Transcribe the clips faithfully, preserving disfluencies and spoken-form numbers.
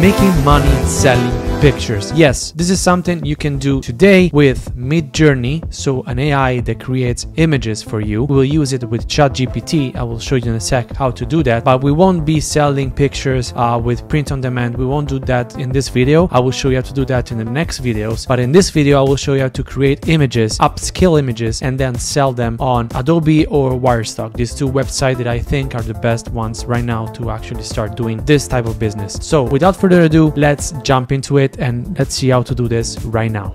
making money selling pictures. Yes, this is something you can do today with Midjourney, so an A I that creates images for you. We'll use it with ChatGPT. I will show you in a sec how to do that, but we won't be selling pictures uh, with print on demand. We won't do that in this video. I will show you how to do that in the next videos, but in this video I will show you how to create images, upscale images, and then sell them on Adobe or Wirestock, these two websites that I think are the best ones right now to actually start doing this type of business. So without further ado, let's jump into it and let's see how to do this right now.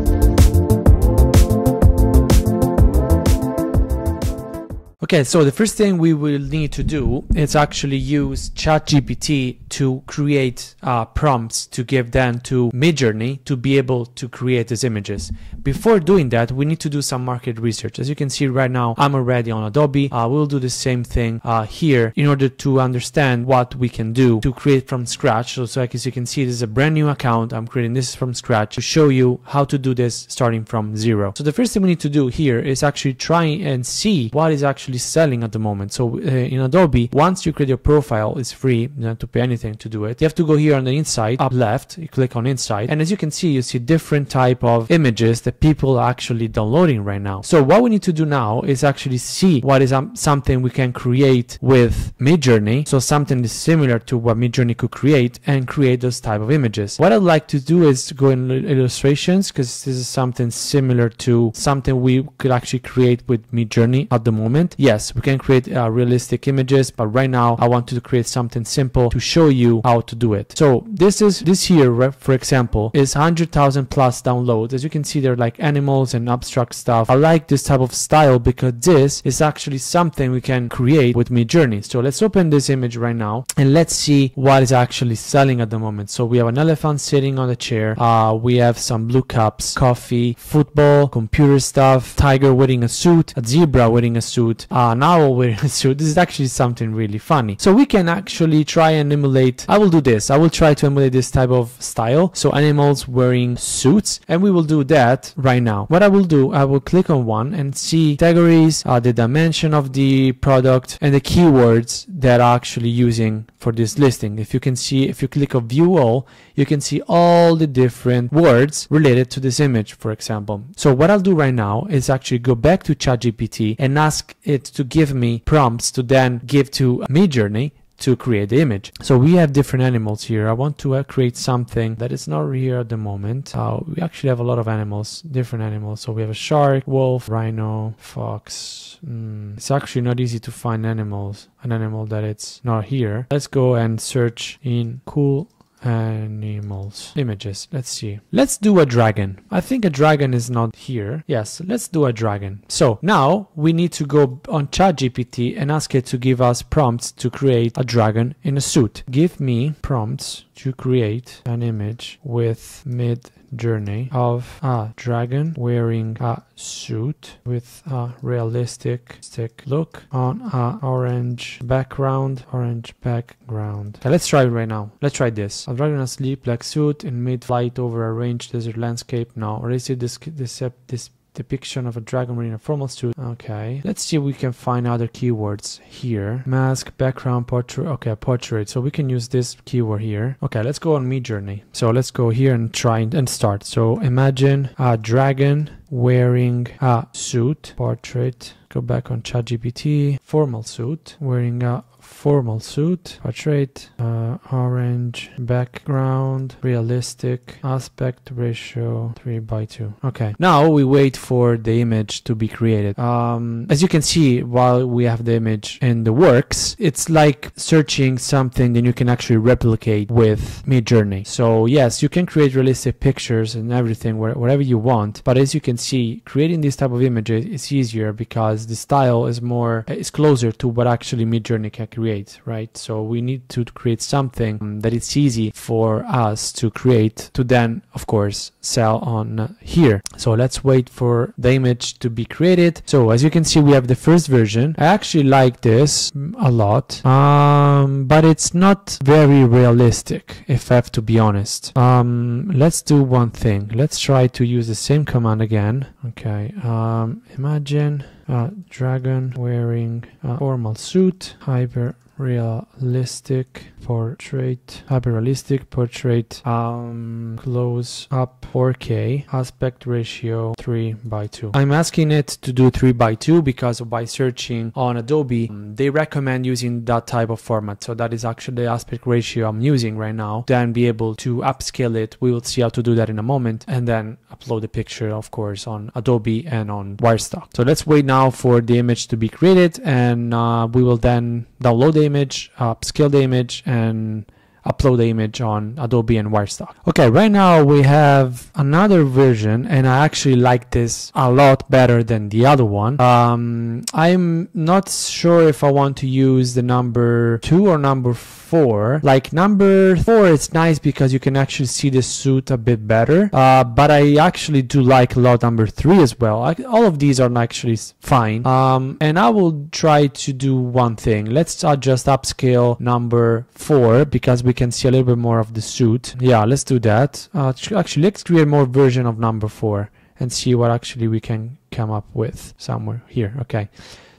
Okay, so the first thing we will need to do is actually use ChatGPT to create uh, prompts to give them to Midjourney to be able to create these images. Before doing that, we need to do some market research. As you can see right now, I'm already on Adobe. Uh, we'll do the same thing uh, here in order to understand what we can do to create from scratch. So, so like as you can see, this is a brand new account. I'm creating this from scratch to show you how to do this starting from zero. So the first thing we need to do here is actually try and see what is actually selling at the moment. So uh, in Adobe, once you create your profile, it's free. You don't have to pay anything to do it. You have to go here on the inside, up left, you click on inside, and as you can see, you see different type of images that people are actually downloading right now. So what we need to do now is actually see what is um, something we can create with Midjourney, so something that's similar to what Midjourney could create, and create those type of images. What I'd like to do is go in illustrations, because this is something similar to something we could actually create with Midjourney at the moment. Yes, we can create uh, realistic images, but right now I want to create something simple to show you how to do it. So this is this here, for example, is one hundred thousand plus downloads. As you can see, they're like animals and abstract stuff. I like this type of style because this is actually something we can create with Midjourney. So let's open this image right now and let's see what is actually selling at the moment. So we have an elephant sitting on a chair. Uh, we have some blue cups, coffee, football, computer stuff, tiger wearing a suit, a zebra wearing a suit. Uh, now we're so this is actually something really funny. So we can actually try and emulate. I will do this. I will try to emulate this type of style. So animals wearing suits, and we will do that right now. What I will do, I will click on one and see categories, uh, the dimension of the product, and the keywords that are actually using for this listing. If you can see, if you click on view all, you can see all the different words related to this image, for example. So what I'll do right now is actually go back to ChatGPT and ask it to give me prompts to then give to Midjourney to create the image. So we have different animals here. I want to uh, create something that is not here at the moment. Uh, we actually have a lot of animals, different animals. So we have a shark, wolf, rhino, fox. Mm. It's actually not easy to find animals, an animal that it's not here. Let's go and search in cool animals images. Let's see, let's do a dragon. I think a dragon is not here. Yes, let's do a dragon. So now we need to go on ChatGPT and ask it to give us prompts to create a dragon in a suit. Give me prompts to create an image with Midjourney of a dragon wearing a suit with a realistic stick look on a orange background orange background. Okay, let's try it right now. Let's try this. A dragon asleep, black suit, in mid-flight over a range desert landscape. Now already see this this this depiction of a dragon wearing a formal suit. Okay, let's see if we can find other keywords here. Mask, background, portrait. Okay, portrait. So we can use this keyword here. Okay, let's go on Midjourney. So let's go here and try and start. So imagine a dragon wearing a suit, portrait. Go back on ChatGPT, formal suit, wearing a formal suit, portrait, uh, orange background, realistic, aspect ratio three by two. Okay, now we wait for the image to be created. Um, as you can see, while we have the image in the works, it's like searching something that you can actually replicate with Midjourney. So yes, you can create realistic pictures and everything, whatever you want, but as you can see, creating these type of images is easier because the style is more, is closer to what actually Midjourney can create, right? So we need to create something that it's easy for us to create to then, of course, sell on here. So let's wait for the image to be created. So as you can see, we have the first version. I actually like this a lot, um, but it's not very realistic, if I have to be honest. Um, let's do one thing. Let's try to use the same command again. Okay, um, imagine a dragon wearing a formal suit, hyper realistic portrait, hyperrealistic portrait, um, close up four K, aspect ratio three by two. I'm asking it to do three by two because by searching on Adobe, they recommend using that type of format. So that is actually the aspect ratio I'm using right now. Then be able to upscale it. We will see how to do that in a moment, and then upload the picture, of course, on Adobe and on Wirestock. So let's wait now for the image to be created, and uh, we will then download the image, upscale the image, and upload the image on Adobe and Wirestock. Okay, right now we have another version, and I actually like this a lot better than the other one. Um, I'm not sure if I want to use the number two or number four. Like number four, it's nice because you can actually see the suit a bit better. Uh, but I actually do like a lot number three as well. I, all of these are actually fine. Um, and I will try to do one thing. Let's uh, just upscale number four because we can see a little bit more of the suit. Yeah, let's do that. Uh, actually, let's create more version of number four and see what actually we can come up with somewhere here. Okay,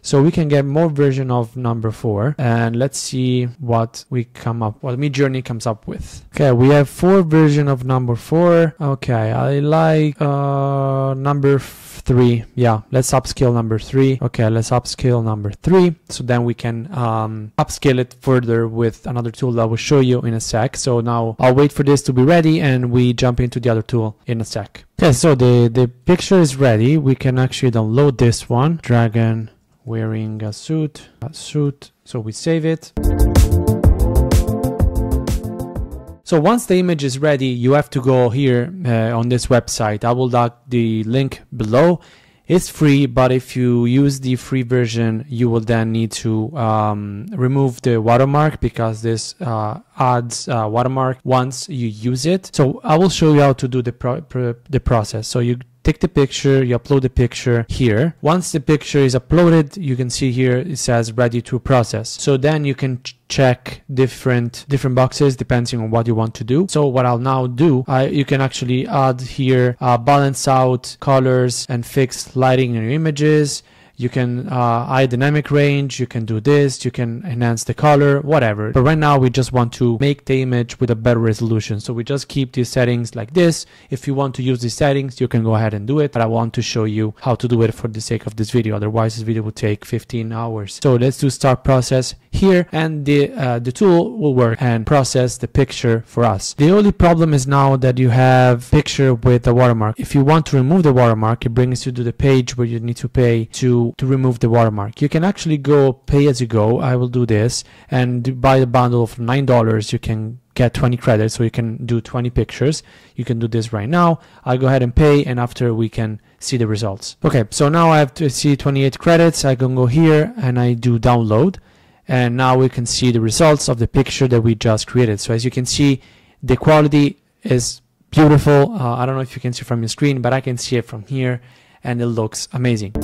so we can get more version of number four, and let's see what we come up, what Midjourney comes up with. Okay, we have four version of number four. Okay, I like uh, number three. Yeah, let's upscale number three. Okay, let's upscale number three. So then we can um, upscale it further with another tool that I will show you in a sec. So now I'll wait for this to be ready, and we jump into the other tool in a sec. Okay, so the, the picture is ready. We can actually download this one. Dragon wearing a suit, a suit. So we save it. So once the image is ready, you have to go here uh, on this website. I will link the link below. It's free, but if you use the free version, you will then need to um, remove the watermark because this uh, adds uh, watermark once you use it. So I will show you how to do the, pro pro the process. So you take the picture, you upload the picture here. Once the picture is uploaded, you can see here it says ready to process. So then you can ch check different different boxes depending on what you want to do. So what I'll now do, I, you can actually add here, uh, balance out colors and fix lighting in your images. You can uh, add dynamic range, you can do this, you can enhance the color, whatever. But right now we just want to make the image with a better resolution. So we just keep these settings like this. If you want to use these settings, you can go ahead and do it. But I want to show you how to do it for the sake of this video. Otherwise, this video would take fifteen hours. So let's do start process here, and the, uh, the tool will work and process the picture for us. The only problem is now that you have picture with the watermark. If you want to remove the watermark, it brings you to the page where you need to pay to to remove the watermark. You can actually go pay as you go. I will do this and buy a bundle of nine dollars. You can get twenty credits, so you can do twenty pictures. You can do this right now. I'll go ahead and pay, and after we can see the results. Okay, so now I have to see twenty-eight credits. I can go here and I do download, and now we can see the results of the picture that we just created. So as you can see, the quality is beautiful. Uh, I don't know if you can see from your screen, but I can see it from here, and it looks amazing.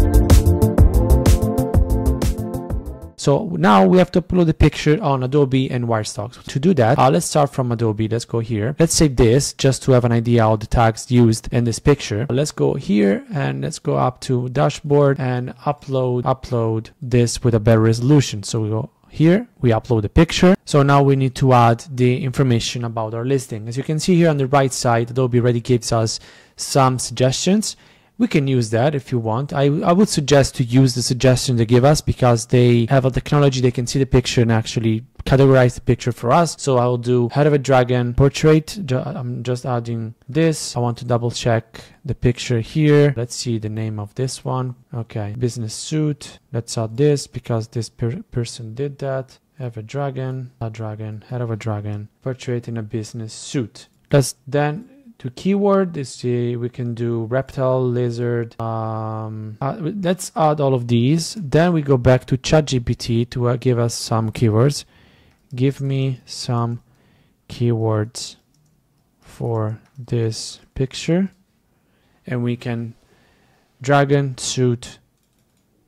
So now we have to upload the picture on Adobe and Wirestock. To do that, uh, let's start from Adobe. Let's go here. Let's save this just to have an idea how the tags used in this picture. Let's go here and let's go up to dashboard and upload, upload this with a better resolution. So we go here, we upload the picture. So now we need to add the information about our listing. As you can see here on the right side, Adobe already gives us some suggestions. We can use that if you want. I, I would suggest to use the suggestion they give us because they have a technology. They can see the picture and actually categorize the picture for us. So I'll do head of a dragon portrait. I'm just adding this. I want to double check the picture here. Let's see the name of this one. Okay, business suit. Let's add this because this per person did that. Have a dragon, a dragon, head of a dragon, portrait in a business suit. Let's then to keyword is the, we can do reptile, lizard. Um, uh, let's add all of these. Then we go back to ChatGPT to uh, give us some keywords. Give me some keywords for this picture, and we can dragon suit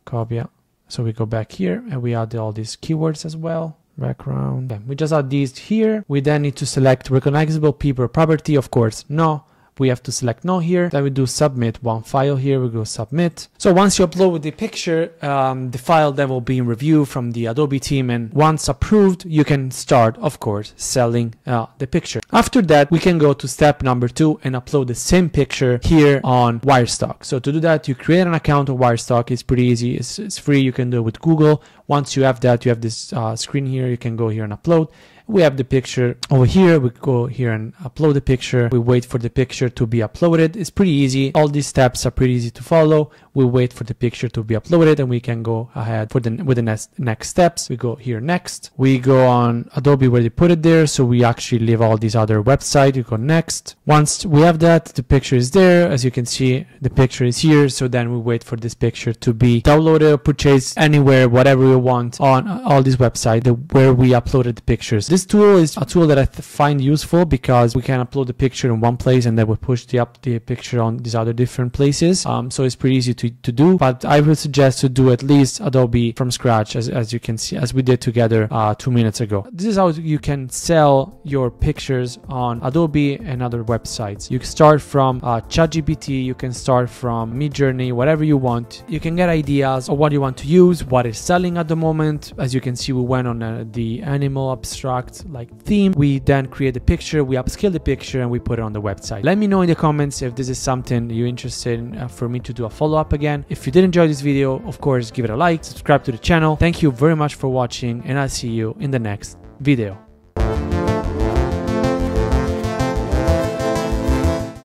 copy. So we go back here and we add all these keywords as well. Background. Okay. We just add these here. We then need to select recognizable people property. Of course, no. we have to select no here, then we do submit one file here, we go submit. So once you upload the picture, um, the file then will be in review from the Adobe team, and once approved, you can start, of course, selling uh, the picture. After that, we can go to step number two and upload the same picture here on Wirestock. So to do that, you create an account on Wirestock. It's pretty easy, it's, it's free, you can do it with Google. Once you have that, you have this uh, screen here, you can go here and upload. We have the picture over here, we go here and upload the picture, we wait for the picture to be uploaded. It's pretty easy, all these steps are pretty easy to follow. We wait for the picture to be uploaded and we can go ahead for the, with the next, next steps. We go here next, we go on Adobe where they put it there, so we actually leave all these other websites, you go next. Once we have that, the picture is there, as you can see the picture is here, so then we wait for this picture to be downloaded or purchased anywhere, whatever you want on all these websites where we uploaded the pictures. This tool is a tool that I find useful because we can upload the picture in one place and then we push the, up the picture on these other different places. Um, so it's pretty easy to, to do, but I would suggest to do at least Adobe from scratch, as, as you can see, as we did together uh, two minutes ago. This is how you can sell your pictures on Adobe and other websites. You can start from uh, ChatGPT, you can start from Midjourney, whatever you want. You can get ideas of what you want to use, what is selling at the moment. As you can see, we went on uh, the animal abstract like theme, we then create the picture, we upscale the picture and we put it on the website. Let me know in the comments if this is something you're interested in uh, for me to do a follow-up again. If you did enjoy this video, of course give it a like, subscribe to the channel. Thank you very much for watching and I'll see you in the next video.